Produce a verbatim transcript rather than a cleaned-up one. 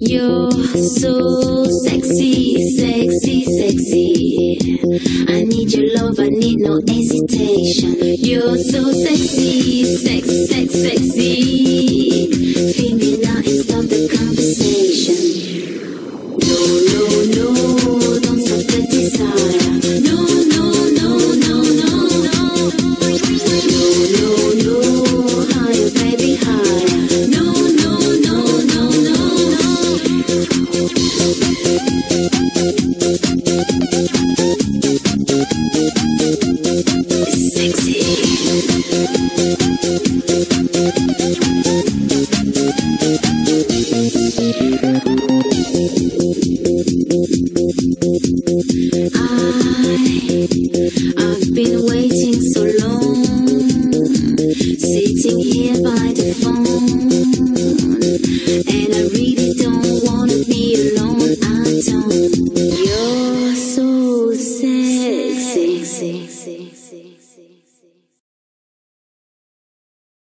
You're so sexy, sexy, sexy. I need your love, I need no hesitation. You're so sexy, sex, sex, sexy.